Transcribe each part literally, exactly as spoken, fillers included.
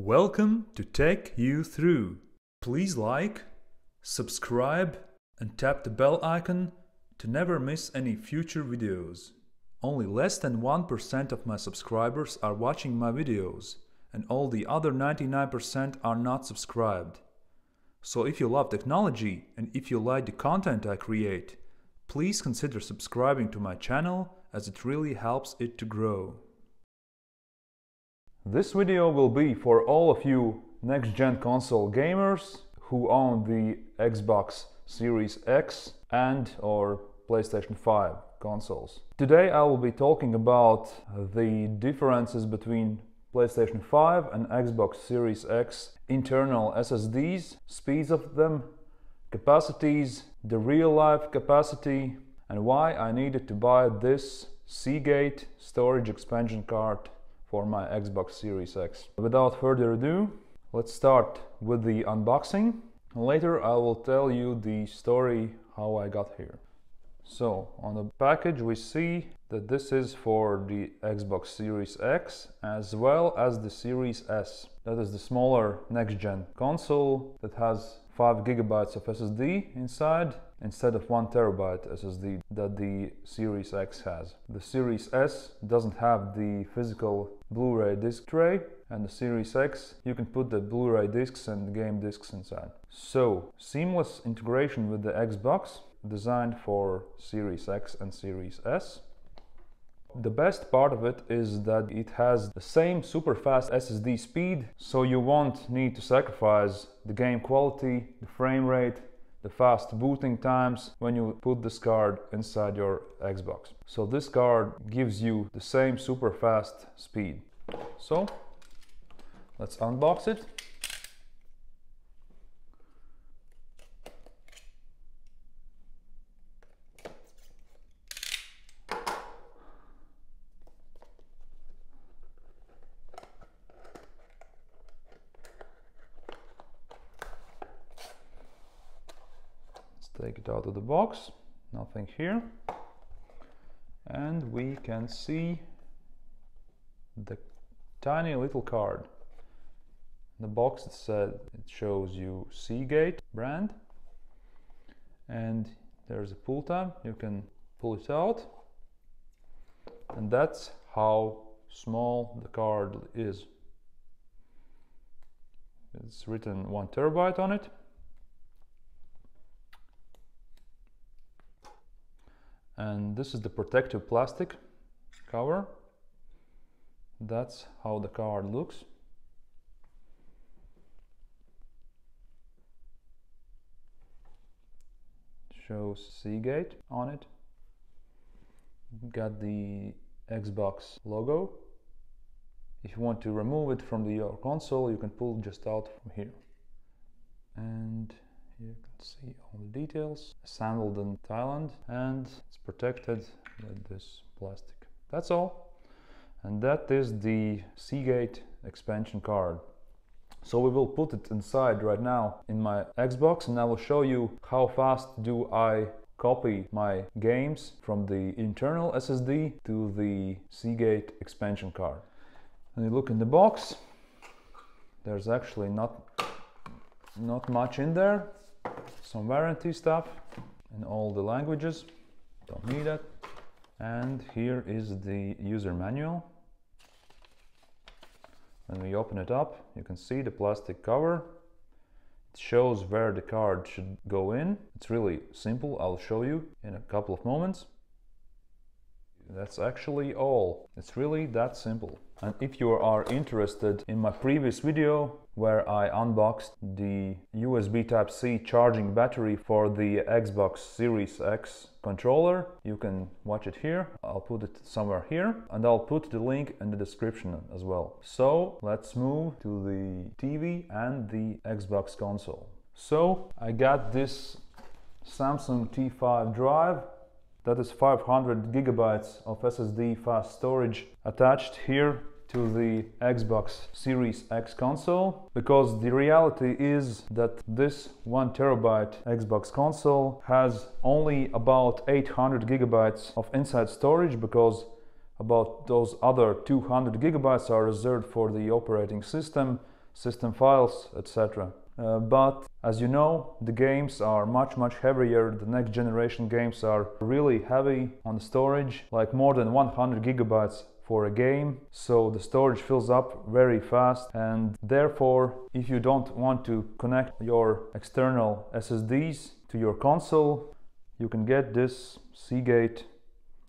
Welcome to Tech U Through. Please like, subscribe and tap the bell icon to never miss any future videos. Only less than one percent of my subscribers are watching my videos, and all the other ninety-nine percent are not subscribed. So if you love technology and if you like the content I create, please consider subscribing to my channel as it really helps it to grow. This video will be for all of you next-gen console gamers who own the Xbox Series X and or PlayStation five consoles. Today I will be talking about the differences between PlayStation five and Xbox Series X, internal S S Ds, speeds of them, capacities, the real-life capacity, and why I needed to buy this Seagate storage expansion card for my Xbox Series X. Without further ado, let's start with the unboxing. Later I will tell you the story how I got here. So on the package we see that this is for the Xbox Series X as well as the Series S. That is the smaller next-gen console that has five gigabytes of S S D inside instead of one terabyte S S D that the Series X has. The Series S doesn't have the physical Blu-ray disc tray, and the Series X you can put the Blu-ray discs and game discs inside. So, seamless integration with the Xbox, designed for Series X and Series S. The best part of it is that it has the same super fast S S D speed, so you won't need to sacrifice the game quality, the frame rate, the fast booting times when you put this card inside your Xbox. So this card gives you the same super fast speed. So let's unbox it. Take it out of the box, nothing here, and we can see the tiny little card. The box it said it shows you Seagate brand, and there's a pull tab, you can pull it out, and that's how small the card is. It's written one terabyte on it. And this is the protective plastic cover. That's how the card looks. Shows Seagate on it. Got the Xbox logo. If you want to remove it from your console, you can pull just out from here. And you can see all the details, assembled in Thailand, and it's protected with this plastic. That's all. And that is the Seagate expansion card. So we will put it inside right now in my Xbox, and I will show you how fast do I copy my games from the internal S S D to the Seagate expansion card. And you look in the box, there's actually not, not much in there. Some warranty stuff in all the languages, don't need that. And here is the user manual. When we open it up, you can see the plastic cover. It shows where the card should go in. It's really simple, I'll show you in a couple of moments. That's actually all. It's really that simple. And if you are interested in my previous video where I unboxed the U S B Type C charging battery for the Xbox Series X controller, you can watch it here. I'll put it somewhere here, and I'll put the link in the description as well. So let's move to the T V and the Xbox console. So I got this Samsung T five drive. That is five hundred gigabytes of S S D fast storage attached here to the Xbox Series X console, because the reality is that this one terabyte Xbox console has only about eight hundred gigabytes of inside storage, because about those other two hundred gigabytes are reserved for the operating system, system files, et cetera. Uh, but as you know, the games are much much heavier. The next generation games are really heavy on storage, like more than one hundred gigabytes for a game, so the storage fills up very fast, and therefore if you don't want to connect your external S S Ds to your console, you can get this Seagate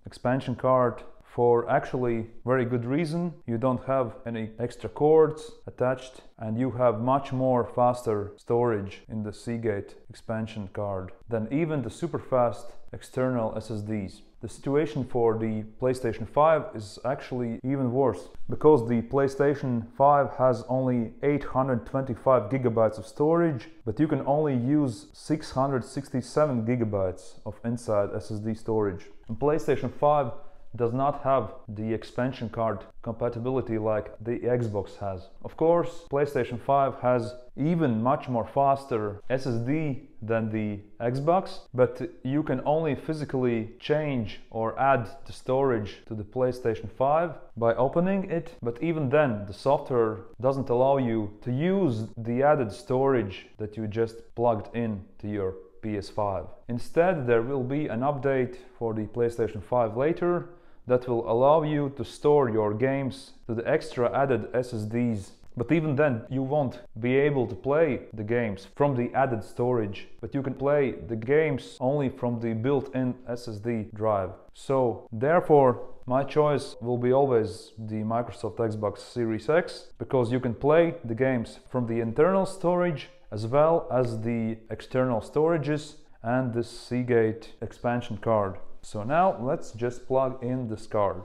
expansion card for actually very good reason. You don't have any extra cords attached and you have much more faster storage in the Seagate expansion card than even the super fast external S S Ds. The situation for the PlayStation five is actually even worse, because the PlayStation five has only eight hundred twenty-five gigabytes of storage, but you can only use six hundred sixty-seven gigabytes of inside S S D storage. And PlayStation five does not have the expansion card compatibility like the Xbox has. Of course, PlayStation five has even much more faster S S D than the Xbox, but you can only physically change or add the storage to the PlayStation five by opening it, but even then the software doesn't allow you to use the added storage that you just plugged in to your P S five. Instead, there will be an update for the PlayStation five later that will allow you to store your games to the extra added S S Ds. But even then, you won't be able to play the games from the added storage, but you can play the games only from the built-in S S D drive. So, therefore, my choice will be always the Microsoft Xbox Series X, because you can play the games from the internal storage as well as the external storages and the Seagate expansion card. So now let's just plug in this card.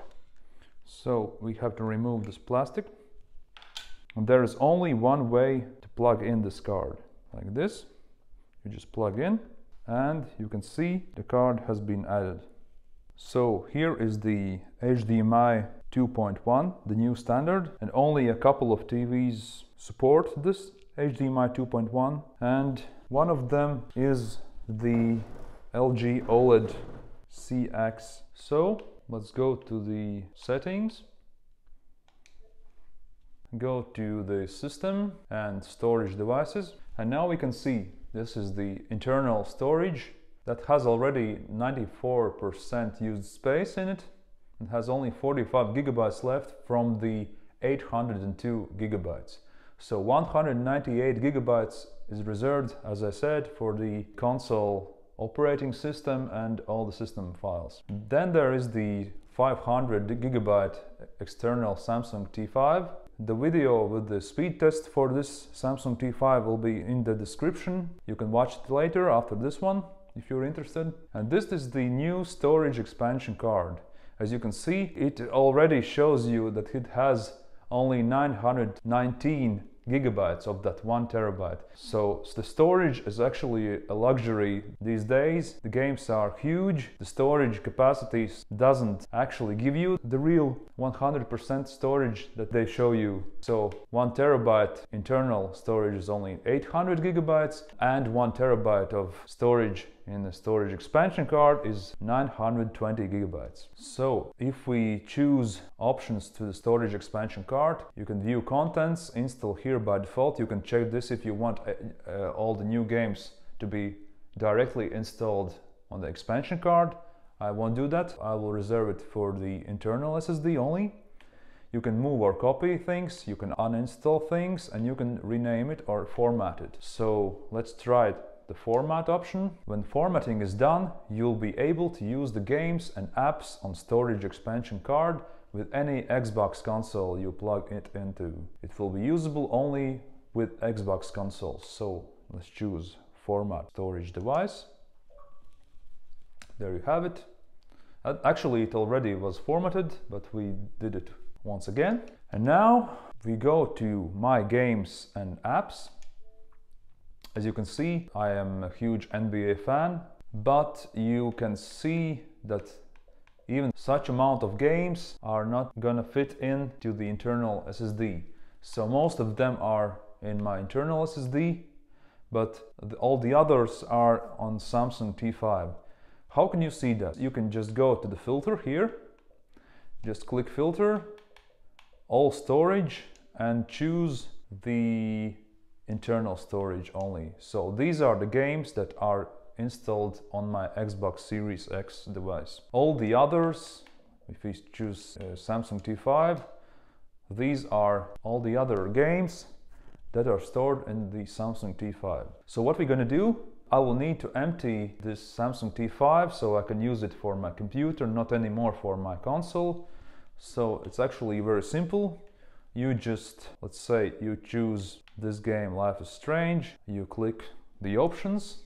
So we have to remove this plastic. And there is only one way to plug in this card, like this. You just plug in and you can see the card has been added. So here is the H D M I two point one, the new standard, and only a couple of T Vs support this H D M I two point one, and one of them is the L G OLED C X. So let's go to the settings, go to the system and storage devices, and now we can see this is the internal storage that has already ninety-four percent used space in it and has only forty-five gigabytes left from the eight hundred two gigabytes. So one hundred ninety-eight gigabytes is reserved, as I said, for the console operating system and all the system files. Then there is the five hundred gigabyte external Samsung T five. The video with the speed test for this Samsung T five will be in the description. You can watch it later after this one if you're interested. And this is the new storage expansion card. As you can see, it already shows you that it has only nine hundred nineteen gigabytes of that one terabyte. So the storage is actually a luxury these days. The games are huge. The storage capacity doesn't actually give you the real one hundred percent storage that they show you. So one terabyte internal storage is only eight hundred gigabytes, and one terabyte of storage in the storage expansion card is nine hundred twenty gigabytes. So if we choose options to the storage expansion card, you can view contents, install here by default. You can check this if you want uh, uh, all the new games to be directly installed on the expansion card. I won't do that. I will reserve it for the internal S S D only. You can move or copy things, you can uninstall things, and you can rename it or format it. So let's try it. The format option. When formatting is done, you'll be able to use the games and apps on storage expansion card with any Xbox console you plug it into. It will be usable only with Xbox consoles. So let's choose format storage device. There you have it. Actually, it already was formatted, but we did it once again. And now we go to My Games and Apps. As you can see, I am a huge N B A fan, but you can see that even such amount of games are not gonna fit into the internal S S D. So most of them are in my internal S S D, but the, all the others are on Samsung T five. How can you see that? You can just go to the filter here, just click filter, all storage, and choose the internal storage only. So these are the games that are installed on my Xbox Series X device. All the others, if we choose uh, Samsung T five, these are all the other games that are stored in the Samsung T five. So what we're gonna do, I will need to empty this Samsung T five so I can use it for my computer, not anymore for my console. So it's actually very simple. You just, let's say you choose this game Life is Strange, you click the options,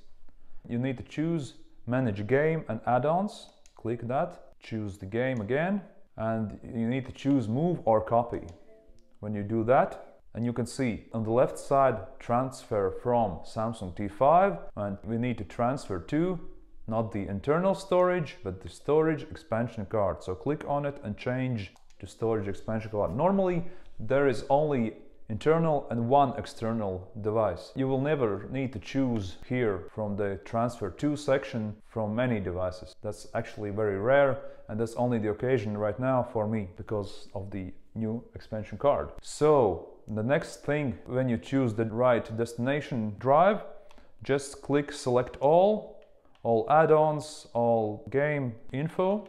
you need to choose Manage Game and Add-ons, click that, choose the game again, and you need to choose Move or Copy. When you do that, and you can see on the left side transfer from Samsung T five, and we need to transfer to not the internal storage but the storage expansion card. So click on it and change to storage expansion card. Normally there is only internal and one external device. You will never need to choose here from the transfer to section from many devices. That's actually very rare, and that's only the occasion right now for me because of the new expansion card. So the next thing, when you choose the right destination drive, just click select all, all add-ons, all game info,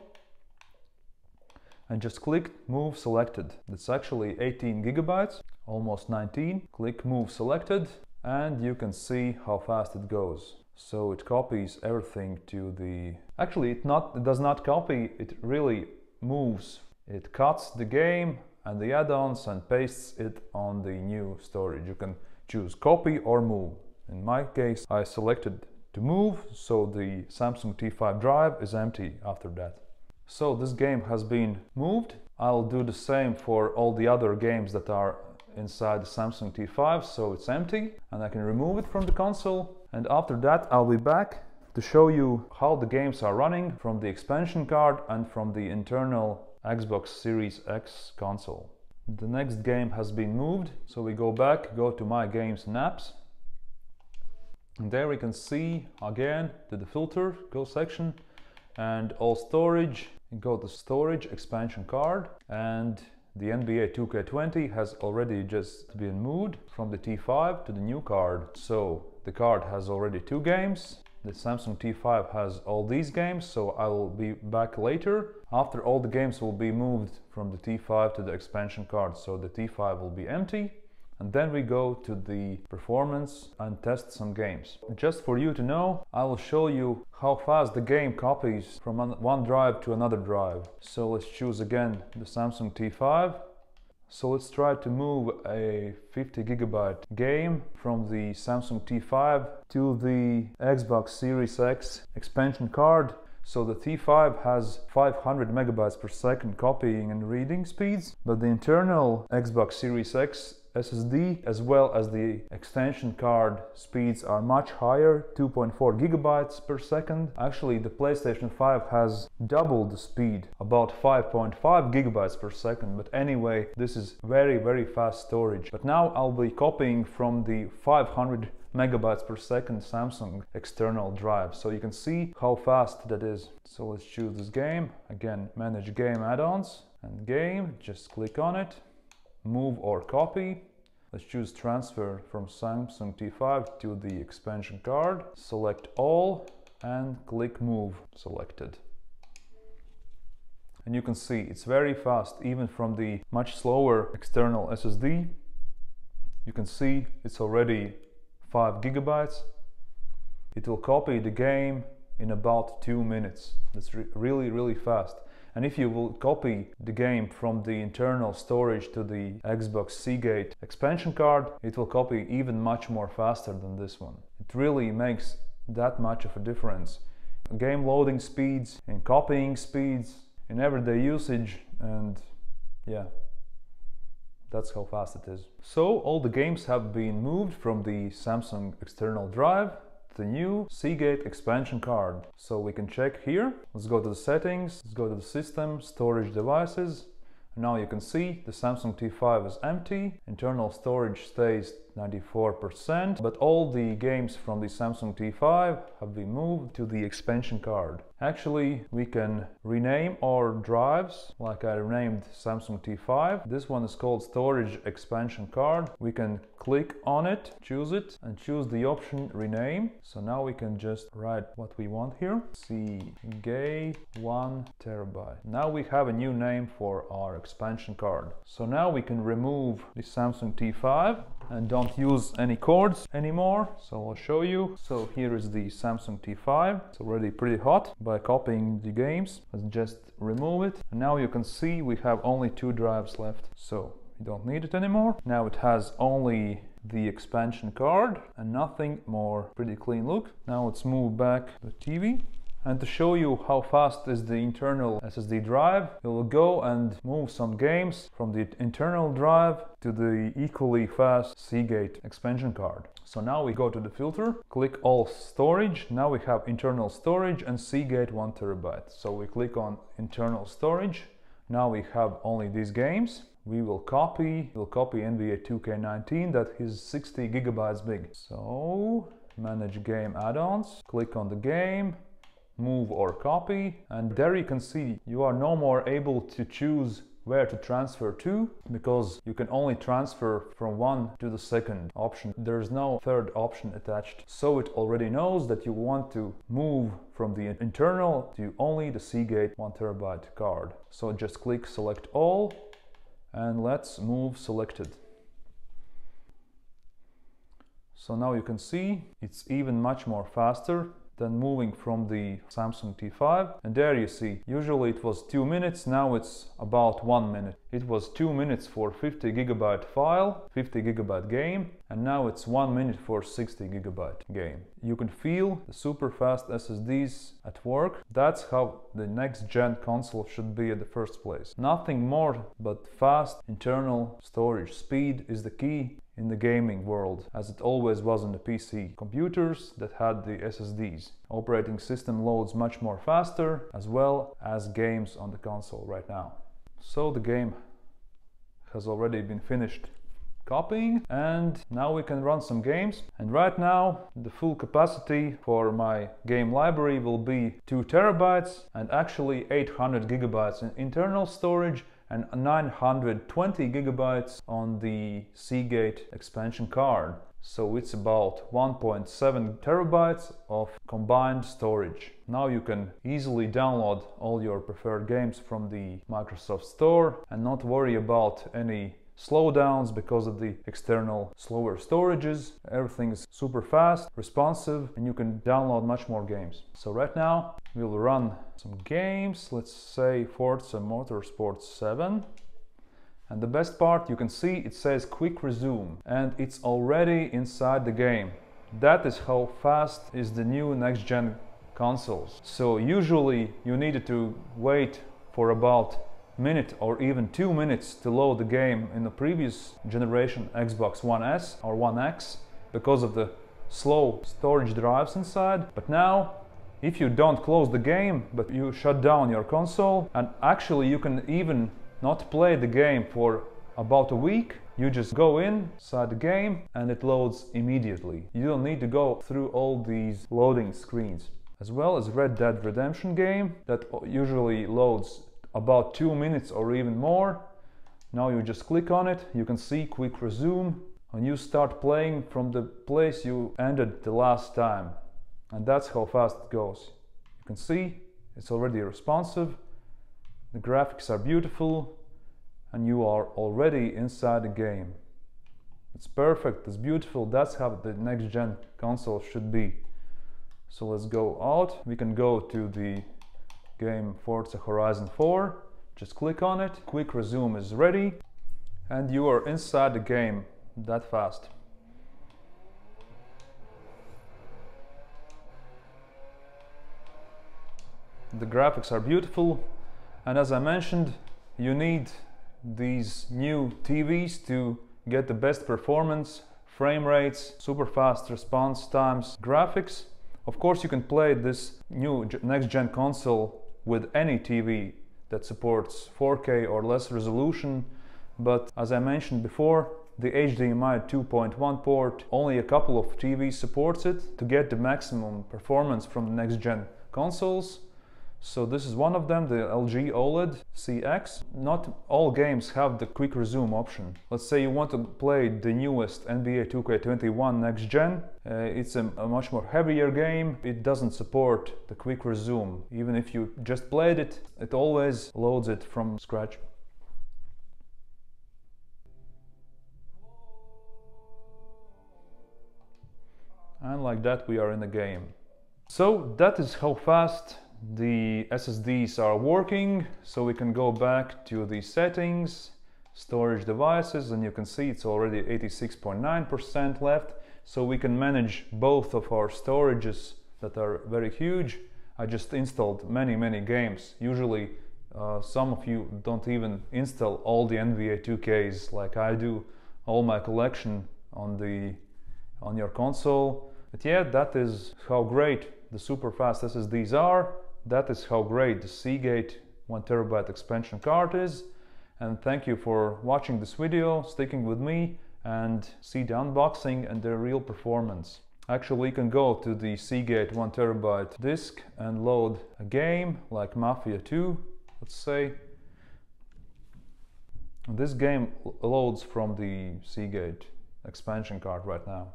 and just click move selected. It's actually eighteen gigabytes, almost nineteen. Click move selected and you can see how fast it goes. So it copies everything to the... Actually it, not, it does not copy, it really moves. It cuts the game and the add-ons and pastes it on the new storage. You can choose copy or move. In my case I selected to move, so the Samsung T five drive is empty after that. So this game has been moved. I'll do the same for all the other games that are inside the Samsung T five, so it's empty and I can remove it from the console, and after that I'll be back to show you how the games are running from the expansion card and from the internal Xbox Series X console. The next game has been moved, so we go back, go to my games and apps, and there we can see again to the filter, go section and all storage, go to storage expansion card, and the N B A two K twenty has already just been moved from the T five to the new card. So the card has already two games. The Samsung T five has all these games, so I will be back later after all the games will be moved from the T five to the expansion card, so the T five will be empty, and then we go to the performance and test some games. Just for you to know, I will show you how fast the game copies from one drive to another drive. So let's choose again the Samsung T five. So let's try to move a fifty gigabyte game from the Samsung T five to the Xbox Series X expansion card. So the T five has five hundred megabytes per second copying and reading speeds, but the internal Xbox Series X S S D as well as the extension card speeds are much higher, two point four gigabytes per second. Actually the PlayStation five has double the speed, about five point five gigabytes per second, but anyway this is very very fast storage. But now I'll be copying from the five hundred megabytes per second Samsung external drive, so you can see how fast that is. So let's choose this game again, manage game add-ons and game, just click on it, move or copy. Let's choose transfer from Samsung T five to the expansion card, select all and click move selected, and you can see it's very fast. Even from the much slower external S S D you can see it's already five gigabytes. It will copy the game in about two minutes. That's re really really fast. And if you will copy the game from the internal storage to the Xbox Seagate expansion card, it will copy even much more faster than this one. It really makes that much of a difference. Game loading speeds and copying speeds in everyday usage, and yeah, that's how fast it is. So all the games have been moved from the Samsung external drive the new Seagate expansion card. So we can check here. Let's go to the settings, let's go to the system, storage devices. Now you can see the Samsung T five is empty, internal storage stays ninety-four percent, but all the games from the Samsung T five have been moved to the expansion card. Actually, we can rename our drives, like I renamed Samsung T five. This one is called Storage Expansion Card. We can click on it, choose it, and choose the option Rename. So now we can just write what we want here. Seagate one terabyte. Now we have a new name for our expansion card. So now we can remove the Samsung T five and don't use any cords anymore. So I'll show you. So here is the Samsung T five. It's already pretty hot. By copying the games, let's just remove it. And now you can see we have only two drives left. So you don't need it anymore. Now it has only the expansion card and nothing more. Pretty clean look. Now let's move back to the T V. And to show you how fast is the internal S S D drive, you'll go and move some games from the internal drive to the equally fast Seagate expansion card. So now we go to the filter, click all storage. Now we have internal storage and Seagate one terabyte. So we click on internal storage. Now we have only these games. We will copy, we'll copy N B A two K nineteen, that is sixty gigabytes big. So manage game add-ons, click on the game, move or copy, and there you can see you are no more able to choose where to transfer to, because you can only transfer from one to the second option. There's no third option attached. So it already knows that you want to move from the internal to only the Seagate one terabyte card. So just click select all and let's move selected. So now you can see it's even much more faster than moving from the Samsung T five. And there you see, usually it was two minutes, now it's about one minute. It was two minutes for fifty gigabyte file, fifty gigabyte game, and now it's one minute for sixty gigabyte game. You can feel the super fast S S Ds at work. That's how the next gen console should be at the first place. Nothing more but fast internal storage speed is the key in the gaming world, as it always was on the P C computers that had the S S Ds. Operating system loads much more faster, as well as games on the console right now. So the game has already been finished copying, and now we can run some games. And right now the full capacity for my game library will be two terabytes, and actually eight hundred gigabytes in internal storage and nine hundred twenty gigabytes on the Seagate expansion card. So it's about one point seven terabytes of combined storage. Now you can easily download all your preferred games from the Microsoft Store and not worry about any slowdowns because of the external slower storages. Everything's super fast, responsive, and you can download much more games. So right now we'll run some games, let's say Forza Motorsport seven. And the best part, you can see it says quick resume and it's already inside the game. That is how fast is the new next-gen consoles. So usually you needed to wait for about minute or even two minutes to load the game in the previous generation Xbox One S or One X because of the slow storage drives inside. But now, if you don't close the game, but you shut down your console, and actually you can even not play the game for about a week, you just go inside the game and it loads immediately. You don't need to go through all these loading screens. As well as Red Dead Redemption game that usually loads about two minutes or even more. Now you just click on it, you can see quick resume, and you start playing from the place you ended the last time. And that's how fast it goes. You can see it's already responsive, the graphics are beautiful, and you are already inside the game. It's perfect, it's beautiful, that's how the next gen console should be. So let's go out, we can go to the game Forza Horizon four, just click on it, quick resume is ready, and you are inside the game that fast. The graphics are beautiful, and as I mentioned, you need these new T Vs to get the best performance, frame rates, super fast response times, graphics. Of course you can play this new next-gen console with any T V that supports four K or less resolution, but as I mentioned before, the H D M I two point one port, only a couple of T Vs supports it to get the maximum performance from the next-gen consoles. So this is one of them, the L G OLED C X. Not all games have the quick resume option. Let's say you want to play the newest N B A two K twenty-one next gen. Uh, it's a, a much more heavier game. It doesn't support the quick resume. Even if you just played it, it always loads it from scratch. And like that we are in the game. So that is how fast the S S Ds are working. So we can go back to the settings, storage devices, and you can see it's already eighty-six point nine percent left. So we can manage both of our storages that are very huge. I just installed many, many games. Usually uh, some of you don't even install all the N B A two Ks like I do, all my collection on the on your console. But yeah, that is how great the super fast S S Ds are. That is how great the Seagate one terabyte expansion card is. And thank you for watching this video, sticking with me, and see the unboxing and the real performance. Actually, you can go to the Seagate one terabyte disk and load a game like Mafia two, let's say. This game loads from the Seagate expansion card right now.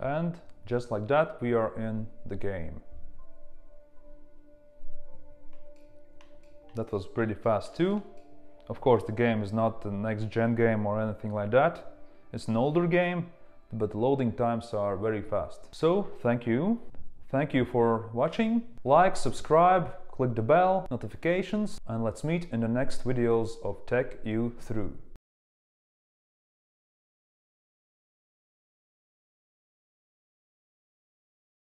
And just like that, we are in the game. That was pretty fast too. Of course, the game is not the next-gen game or anything like that. It's an older game, but loading times are very fast. So, thank you. Thank you for watching. Like, subscribe, click the bell, notifications, and let's meet in the next videos of Tech U Through.